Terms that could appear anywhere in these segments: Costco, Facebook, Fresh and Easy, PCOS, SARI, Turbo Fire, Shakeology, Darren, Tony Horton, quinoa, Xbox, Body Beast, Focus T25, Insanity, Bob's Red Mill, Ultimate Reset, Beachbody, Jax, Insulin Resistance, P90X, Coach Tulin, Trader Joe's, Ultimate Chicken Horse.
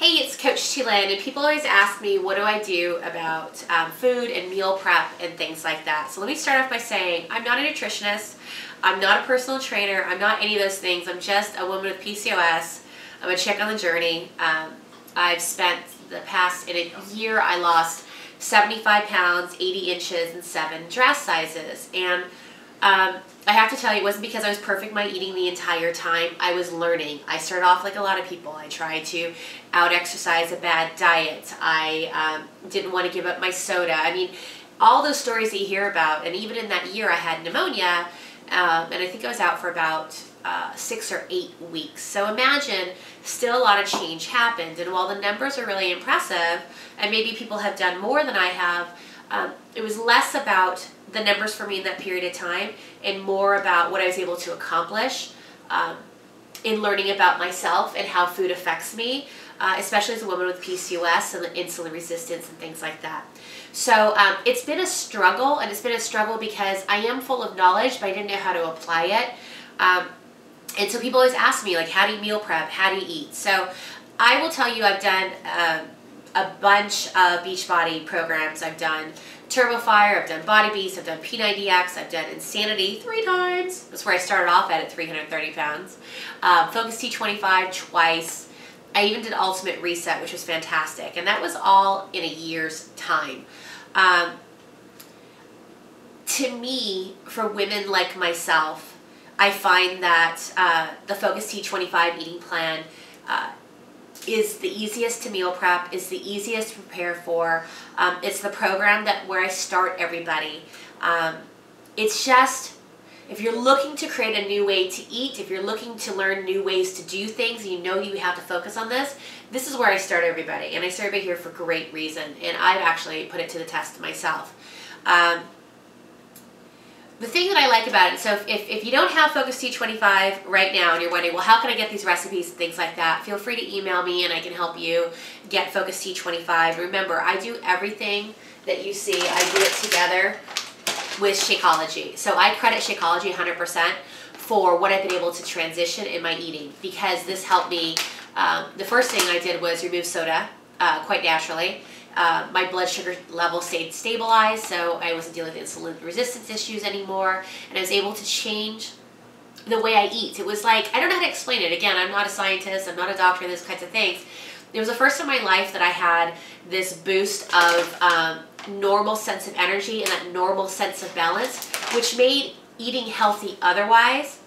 Hey, it's Coach Tulin, and people always ask me what do I do about food and meal prep and things like that. So let me start off by saying I'm not a nutritionist, I'm not a personal trainer, I'm not any of those things. I'm just a woman with PCOS. I'm a chick on the journey. I've spent the past, in a year, I lost 75 pounds, 80 inches, and 7 dress sizes. And I have to tell you, it wasn't because I was perfect my eating the entire time. I was learning. I started off like a lot of people. I tried to out-exercise a bad diet. I didn't want to give up my soda. I mean, all those stories that you hear about, and even in that year I had pneumonia, and I think I was out for about 6 or 8 weeks. So imagine, still a lot of change happened. And while the numbers are really impressive, and maybe people have done more than I have, it was less about the numbers for me in that period of time and more about what I was able to accomplish in learning about myself and how food affects me, especially as a woman with PCOS and insulin resistance and things like that. So it's been a struggle, and it's been a struggle because I am full of knowledge, but I didn't know how to apply it. And so people always ask me, like, how do you meal prep? How do you eat? So I will tell you, I've done a bunch of Beachbody programs. I've done Turbo Fire, I've done Body Beast, I've done P90X, I've done Insanity 3 times. That's where I started off at 330 pounds. Focus T25 twice. I even did Ultimate Reset, which was fantastic. And that was all in a year's time. To me, for women like myself, I find that the Focus T25 eating plan is the easiest to meal prep, is the easiest to prepare for. It's the program where I start everybody. It's just, if you're looking to create a new way to eat, if you're looking to learn new ways to do things, you know you have to focus on this. This is where I start everybody, and I start everybody here for great reason, and I've actually put it to the test myself. The thing that I like about it, so if you don't have Focus T25 right now and you're wondering, well, how can I get these recipes and things like that, feel free to email me and I can help you get Focus T25. Remember, I do everything that you see, I do it together with Shakeology. So I credit Shakeology 100% for what I've been able to transition in my eating, because this helped me. The first thing I did was remove soda quite naturally. My blood sugar level stayed stabilized, so I wasn't dealing with insulin resistance issues anymore, and I was able to change the way I eat. It was like, I don't know how to explain it. Again, I'm not a scientist, I'm not a doctor, those kinds of things. It was the first time in my life that I had this boost of normal sense of energy and that normal sense of balance, which made eating healthy otherwise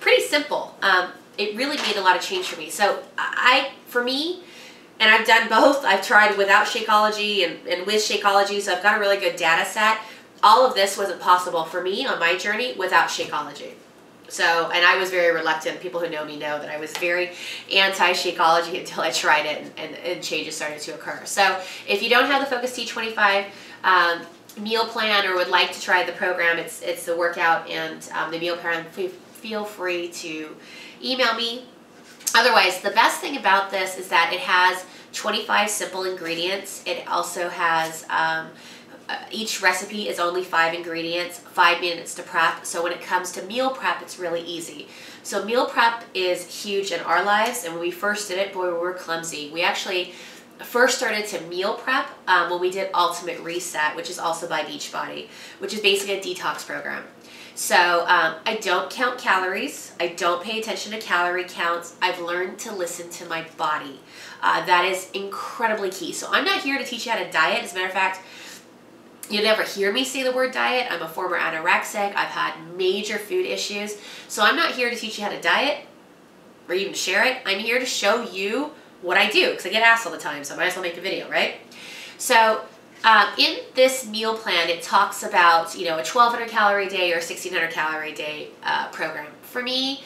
pretty simple. It really made a lot of change for me. So for me, and I've done both. I've tried without Shakeology and with Shakeology, so I've got a really good data set. All of this wasn't possible for me on my journey without Shakeology. So, and I was very reluctant. People who know me know that I was very anti-Shakeology until I tried it and changes started to occur. So if you don't have the Focus T25 meal plan or would like to try the program, it's the workout and the meal plan, feel free to email me. Otherwise, the best thing about this is that it has 25 simple ingredients. It also has, each recipe is only 5 ingredients, 5 minutes to prep. So when it comes to meal prep, it's really easy. So meal prep is huge in our lives, and when we first did it, boy, we were clumsy. We actually first started to meal prep when we did Ultimate Reset, which is also by Beachbody, which is basically a detox program. So I don't count calories. I don't pay attention to calorie counts. I've learned to listen to my body. That is incredibly key. So I'm not here to teach you how to diet. As a matter of fact, you'll never hear me say the word diet. I'm a former anorexic. I've had major food issues. So I'm not here to teach you how to diet or even share it. I'm here to show you what I do, because I get asked all the time, so I might as well make a video, right? So in this meal plan, it talks about, you know, a 1,200 calorie day or a 1,600 calorie day program. For me,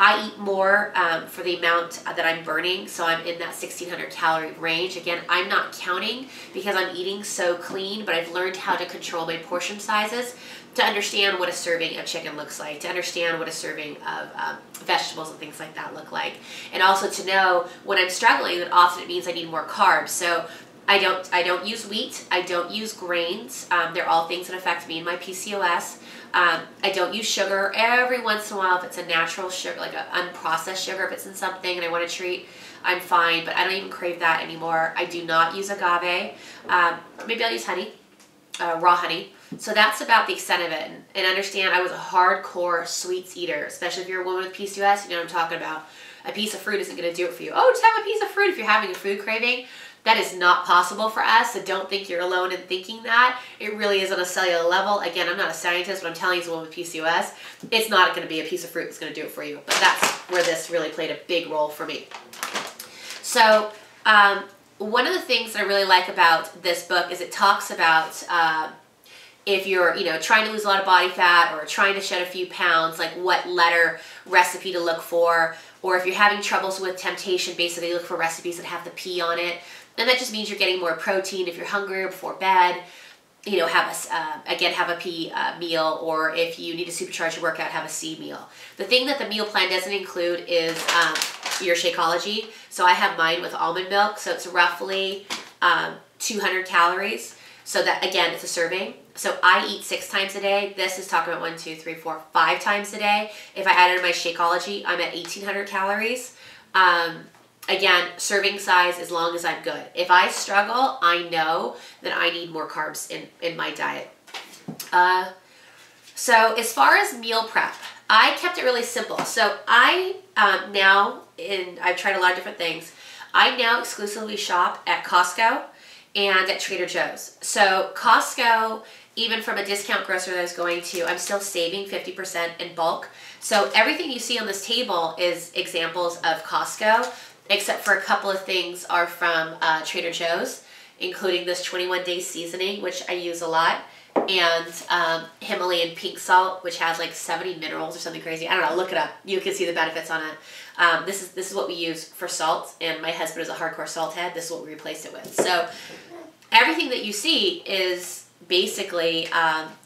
I eat more for the amount that I'm burning, so I'm in that 1,600 calorie range. Again, I'm not counting because I'm eating so clean, but I've learned how to control my portion sizes to understand what a serving of chicken looks like, to understand what a serving of vegetables and things like that look like, and also to know when I'm struggling that often it means I need more carbs. So I don't use wheat. I don't use grains. They're all things that affect me and my PCOS. I don't use sugar. Every once in a while, if it's a natural sugar, like an unprocessed sugar, if it's in something and I want to treat, I'm fine, but I don't even crave that anymore. I do not use agave. Maybe I'll use honey, raw honey. So that's about the extent of it. And understand, I was a hardcore sweets eater, especially if you're a woman with PCOS, you know what I'm talking about. A piece of fruit isn't going to do it for you. Oh, just have a piece of fruit if you're having a food craving. That is not possible for us, so don't think you're alone in thinking that. It really is on a cellular level. Again, I'm not a scientist, but I'm telling you as a woman with PCOS, it's not going to be a piece of fruit that's going to do it for you. But that's where this really played a big role for me. So one of the things that I really like about this book is it talks about if you're, you know, trying to lose a lot of body fat or trying to shed a few pounds, like what letter recipe to look for, or if you're having troubles with temptation, basically look for recipes that have the P on it. And that just means you're getting more protein if you're hungry before bed. You know, have a, again, have a P meal, or if you need to supercharge your workout, have a C meal. The thing that the meal plan doesn't include is your Shakeology. So I have mine with almond milk, so it's roughly 200 calories. So that, again, it's a serving. So I eat 6 times a day. This is talking about 5 times a day. If I added my Shakeology, I'm at 1,800 calories. Again, serving size as long as I'm good. If I struggle, I know that I need more carbs in my diet. So as far as meal prep, I kept it really simple. So I now, and I've tried a lot of different things, I now exclusively shop at Costco and at Trader Joe's. So Costco, even from a discount grocer that I was going to, I'm still saving 50% in bulk. So everything you see on this table is examples of Costco, except for a couple of things are from Trader Joe's, including this 21-day seasoning, which I use a lot, and Himalayan pink salt, which has like 70 minerals or something crazy. I don't know, look it up. You can see the benefits on it. This is what we use for salt, and my husband is a hardcore salt head. This is what we replaced it with. So everything that you see is basically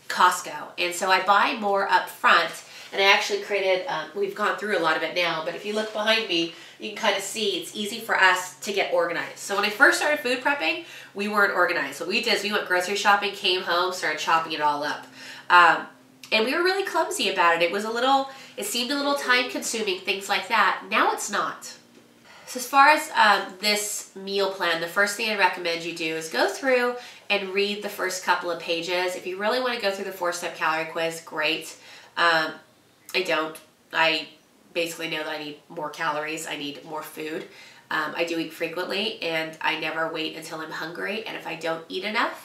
Costco, and so I buy more up front, and I actually created, we've gone through a lot of it now, but if you look behind me, you can kind of see it's easy for us to get organized. So when I first started food prepping, we weren't organized. What we did is we went grocery shopping, came home, started chopping it all up. And we were really clumsy about it. It was a little, it seemed a little time consuming, things like that. Now it's not. So as far as this meal plan, the first thing I recommend you do is go through and read the first couple of pages. If you really want to go through the 4-step calorie quiz, great. I don't. I basically know that I need more calories. I need more food. I do eat frequently, and I never wait until I'm hungry. And if I don't eat enough,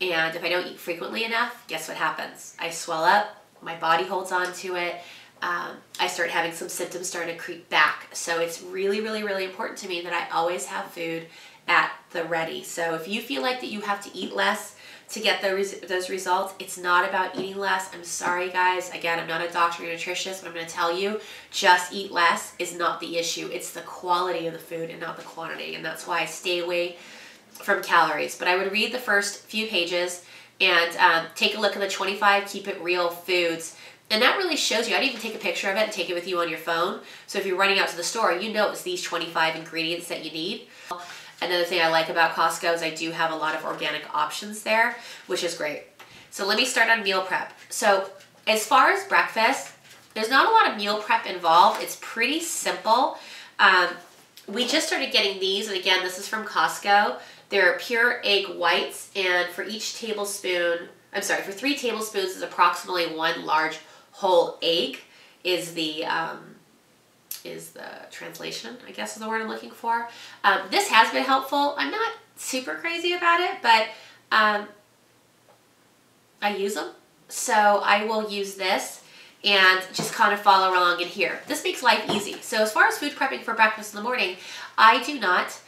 and if I don't eat frequently enough, guess what happens? I swell up. My body holds on to it. I start having some symptoms starting to creep back. So it's really, really, really important to me that I always have food at the ready. So if you feel like that you have to eat less to get those results, it's not about eating less. I'm sorry, guys. Again, I'm not a doctor or a nutritionist, but I'm going to tell you, just eat less is not the issue. It's the quality of the food and not the quantity, and that's why I stay away from calories. But I would read the first few pages and take a look at the 25 Keep It Real foods, and that really shows you. I'd even take a picture of it and take it with you on your phone, so if you're running out to the store, you know it's these 25 ingredients that you need. Another thing I like about Costco is I do have a lot of organic options there, which is great. So let me start on meal prep. So as far as breakfast, there's not a lot of meal prep involved. It's pretty simple. We just started getting these, and again, this is from Costco. They're pure egg whites, and for each tablespoon, I'm sorry, for 3 tablespoons is approximately 1 large whole egg is the translation, I guess, is the word I'm looking for. This has been helpful. I'm not super crazy about it, but I use them. So I will use this and just kind of follow along in here. This makes life easy. So as far as food prepping for breakfast in the morning, I do not.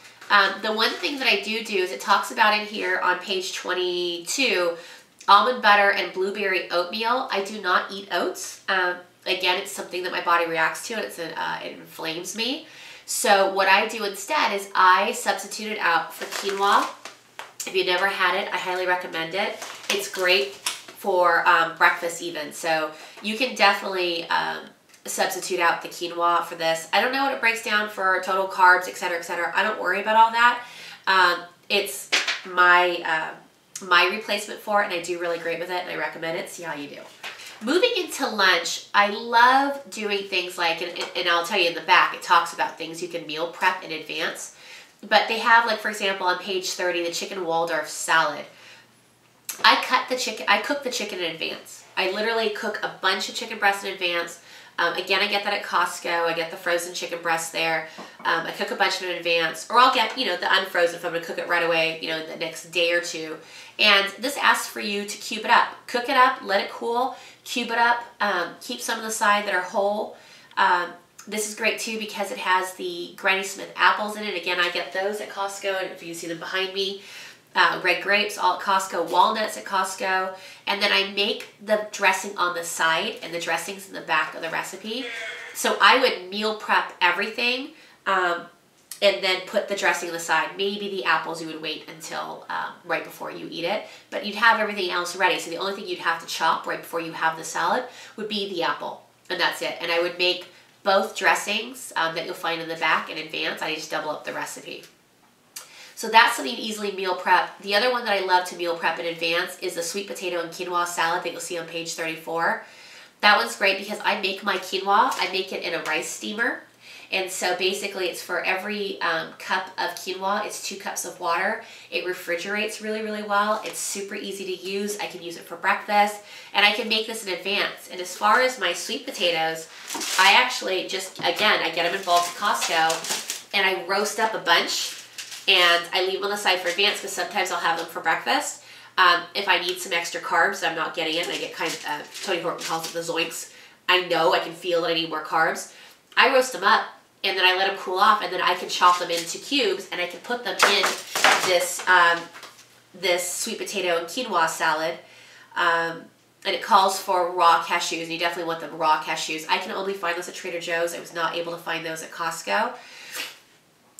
The one thing that I do is it talks about in here on page 22, almond butter and blueberry oatmeal. I do not eat oats. Again, it's something that my body reacts to, and it's it inflames me. So what I do instead is I substitute it out for quinoa. If you've never had it, I highly recommend it. It's great for breakfast even. So you can definitely substitute out the quinoa for this. I don't know what it breaks down for total carbs, etc., etc. I don't worry about all that. It's my replacement for it, and I do really great with it, and I recommend it. See how you do. Moving into lunch, I love doing things like, and I'll tell you in the back, it talks about things you can meal prep in advance, but they have, like, for example, on page 30, the chicken Waldorf salad. I cook the chicken in advance. I literally cook a bunch of chicken breasts in advance. Again, I get that at Costco. I get the frozen chicken breasts there. I cook a bunch in advance, or I'll get, you know, the unfrozen if I'm going to cook it right away, you know, the next day or two. And this asks for you to cube it up. Cook it up, let it cool, cube it up, keep some on the side that are whole. This is great too because it has the Granny Smith apples in it. Again, I get those at Costco, and if you can see them behind me. Red grapes, all at Costco, walnuts at Costco, and then I make the dressing on the side, and the dressing's in the back of the recipe. So I would meal prep everything, and then put the dressing on the side. Maybe the apples you would wait until right before you eat it, but you'd have everything else ready. So the only thing you'd have to chop right before you have the salad would be the apple, and that's it. And I would make both dressings that you'll find in the back in advance. I just double up the recipe. So that's something you can easily meal prep. The other one that I love to meal prep in advance is the sweet potato and quinoa salad that you'll see on page 34. That one's great because I make my quinoa. I make it in a rice steamer. And so basically it's for every cup of quinoa, it's 2 cups of water. It refrigerates really, really well. It's super easy to use. I can use it for breakfast, and I can make this in advance. And as far as my sweet potatoes, I actually just, again, I get them involved at Costco, and I roast up a bunch. And I leave them on the side for advance because sometimes I'll have them for breakfast. If I need some extra carbs, I'm not getting it. And I get kind of, Tony Horton calls it the zoinks. I know, I can feel that I need more carbs. I roast them up, and then I let them cool off, and then I can chop them into cubes, and I can put them in this, this sweet potato and quinoa salad. And it calls for raw cashews, and you definitely want them raw cashews. I can only find those at Trader Joe's. I was not able to find those at Costco.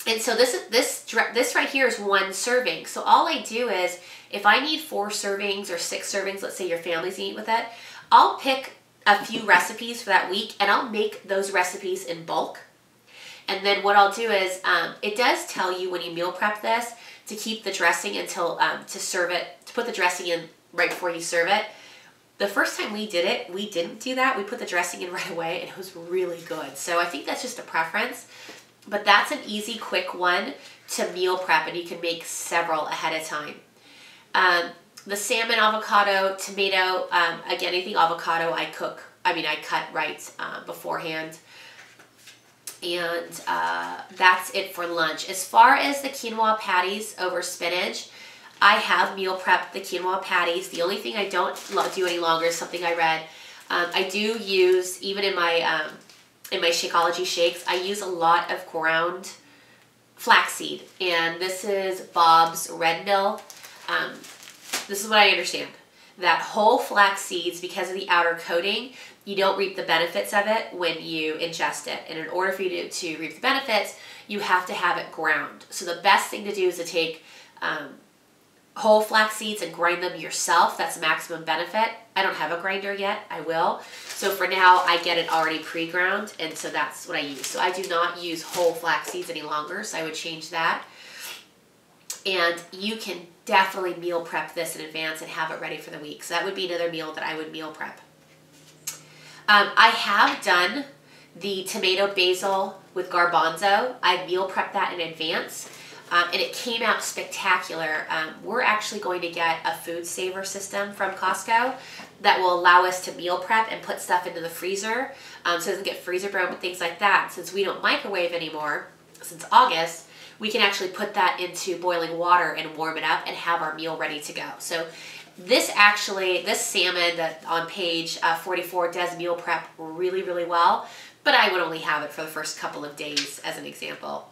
And so this right here is 1 serving. So all I do is, if I need 4 servings or 6 servings, let's say your family's eating with it, I'll pick a few recipes for that week, and I'll make those recipes in bulk. And then what I'll do is, it does tell you when you meal prep this to keep the dressing until, to serve it, to put the dressing in right before you serve it. The first time we did it, we didn't do that. We put the dressing in right away, and it was really good. So I think that's just a preference. But that's an easy, quick one to meal prep, and you can make several ahead of time. The salmon, avocado, tomato, again, anything avocado I cook. I mean, I cut right beforehand. And that's it for lunch. As far as the quinoa patties over spinach, I have meal prepped the quinoa patties. The only thing I don't do any longer is something I read. I do use, even in my Shakeology shakes, I use a lot of ground flaxseed, and this is Bob's Red Mill. This is what I understand, that whole flax seeds, because of the outer coating, you don't reap the benefits of it when you ingest it. And in order for you to reap the benefits, you have to have it ground. So the best thing to do is to take whole flax seeds and grind them yourself. That's maximum benefit. I don't have a grinder yet. I will. So for now, I get it already pre-ground, and so that's what I use. So I do not use whole flax seeds any longer, so I would change that. And you can definitely meal prep this in advance and have it ready for the week. So that would be another meal that I would meal prep. I have done the tomato basil with garbanzo. I meal prepped that in advance. And it came out spectacular. We're actually going to get a food saver system from Costco that will allow us to meal prep and put stuff into the freezer, so it doesn't get freezer burn and things like that. Since we don't microwave anymore, since August, we can actually put that into boiling water and warm it up and have our meal ready to go. So this actually, this salmon that on page 44 does meal prep really, really well, but I would only have it for the first couple of days as an example.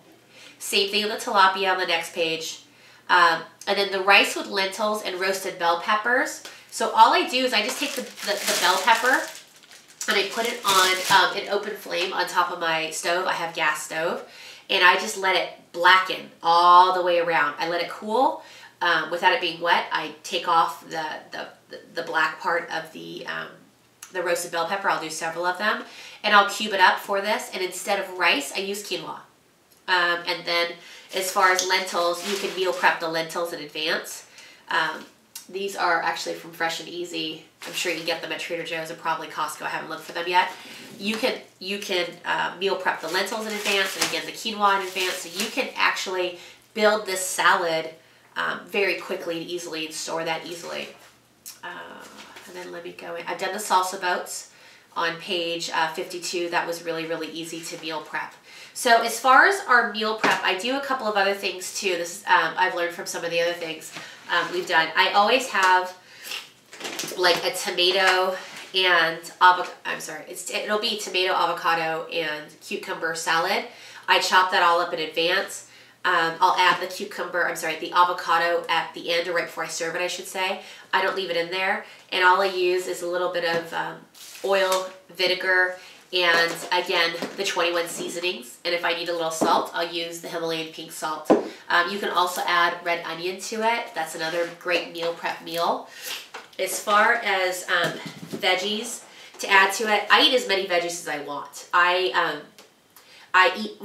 Same thing with the tilapia on the next page. And then the rice with lentils and roasted bell peppers. So all I do is I just take the bell pepper and I put it on an open flame on top of my stove. I have gas stove. And I just let it blacken all the way around. I let it cool without it being wet. I take off the black part of the roasted bell pepper. I'll do several of them. And I'll cube it up for this. And instead of rice, I use quinoa. And then as far as lentils, you can meal prep the lentils in advance. These are actually from Fresh and Easy. I'm sure you can get them at Trader Joe's and probably Costco. I haven't looked for them yet. You can meal prep the lentils in advance, and again the quinoa in advance, so you can actually build this salad very quickly and easily and store that easily. And then let me go in. I've done the salsa boats on page 52. That was really, really easy to meal prep. So as far as our meal prep, I do a couple of other things too. This I've learned from some of the other things we've done. I always have like a tomato and avocado. I'm sorry, it'll be tomato, avocado, and cucumber salad. I chop that all up in advance. I'll add the avocado at the end, or right before I serve it, I should say. I don't leave it in there. And all I use is a little bit of oil, vinegar, and again, the 21 seasonings. And if I need a little salt, I'll use the Himalayan pink salt. You can also add red onion to it. That's another great meal prep meal. As far as veggies to add to it, I eat as many veggies as I want. I eat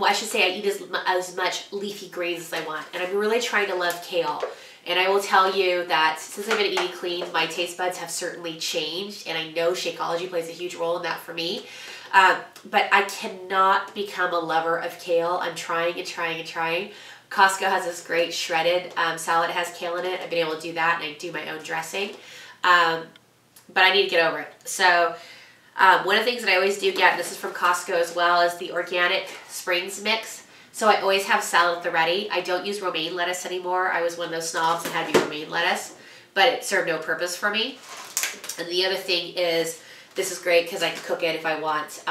as much leafy greens as I want, and I'm really trying to love kale. And I will tell you that since I've been eating clean, my taste buds have certainly changed, and I know Shakeology plays a huge role in that for me. But I cannot become a lover of kale. I'm trying and trying and trying. Costco has this great shredded salad that has kale in it. I've been able to do that, and I do my own dressing. But I need to get over it. So one of the things that I always do get, and this is from Costco as well, is the organic Springs mix. So I always have salad at the ready. I don't use romaine lettuce anymore. I was one of those snobs that had to use romaine lettuce, but it served no purpose for me. And the other thing is, this is great because I can cook it if I want,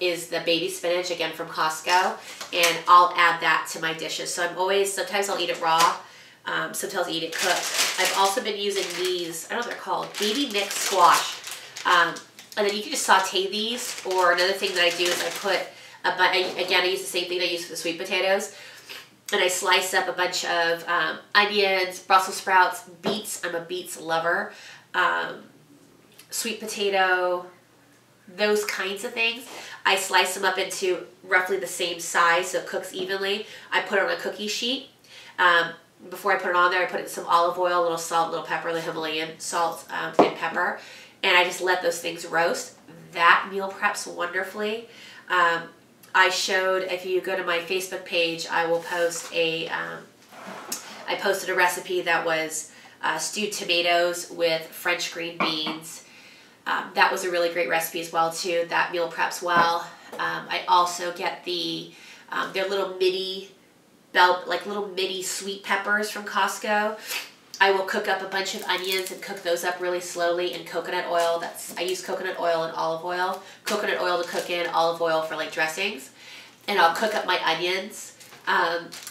is the baby spinach, again from Costco, and I'll add that to my dishes. So I'm always, sometimes I'll eat it raw, sometimes I'll eat it cooked. I've also been using these, I don't know what they're called, baby mixed squash. And then you can just saute these, or another thing that I do is I put, I use the same thing I use for the sweet potatoes, and I slice up a bunch of onions, Brussels sprouts, beets. I'm a beets lover. Sweet potato, those kinds of things. I slice them up into roughly the same size so it cooks evenly. I put it on a cookie sheet. Before I put it on there, I put in some olive oil, a little salt, a little pepper, the Himalayan salt and pepper. And I just let those things roast. That meal preps wonderfully. I showed, if you go to my Facebook page, I will post I posted a recipe that was stewed tomatoes with French green beans. That was a really great recipe as well too. That meal preps well. I also get their little mini, sweet peppers from Costco. I will cook up a bunch of onions and cook those up really slowly in coconut oil. I use coconut oil and olive oil. Coconut oil to cook in, olive oil for like dressings. And I'll cook up my onions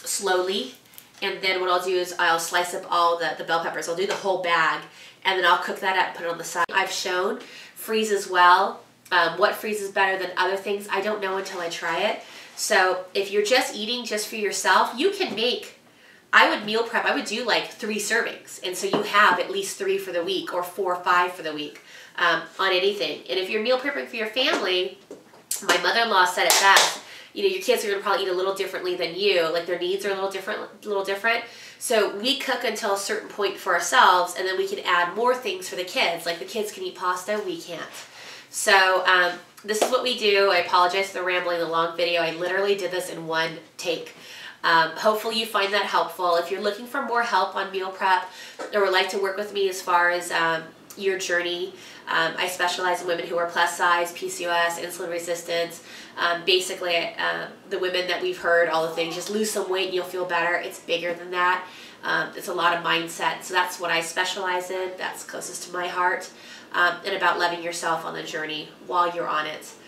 slowly. And then what I'll do is I'll slice up all the bell peppers. I'll do the whole bag. And then I'll cook that up and put it on the side. I've shown freezes well. What freezes better than other things, I don't know until I try it. So if you're just eating just for yourself, you can make... I would meal prep, I would do like 3 servings. And so you have at least 3 for the week, or 4 or 5 for the week on anything. And if you're meal prepping for your family, my mother-in-law said it best, your kids are gonna probably eat a little differently than you, like their needs are a little different. So we cook until a certain point for ourselves, and then we can add more things for the kids. Like the kids can eat pasta, we can't. So this is what we do. I apologize for the rambling, the long video. I literally did this in one take. Hopefully you find that helpful. If you're looking for more help on meal prep, or would like to work with me as far as your journey, I specialize in women who are plus size, PCOS, insulin resistance. Basically, the women that we've heard, all the things, just lose some weight and you'll feel better. It's bigger than that. It's a lot of mindset. So that's what I specialize in. That's closest to my heart. And about loving yourself on the journey while you're on it.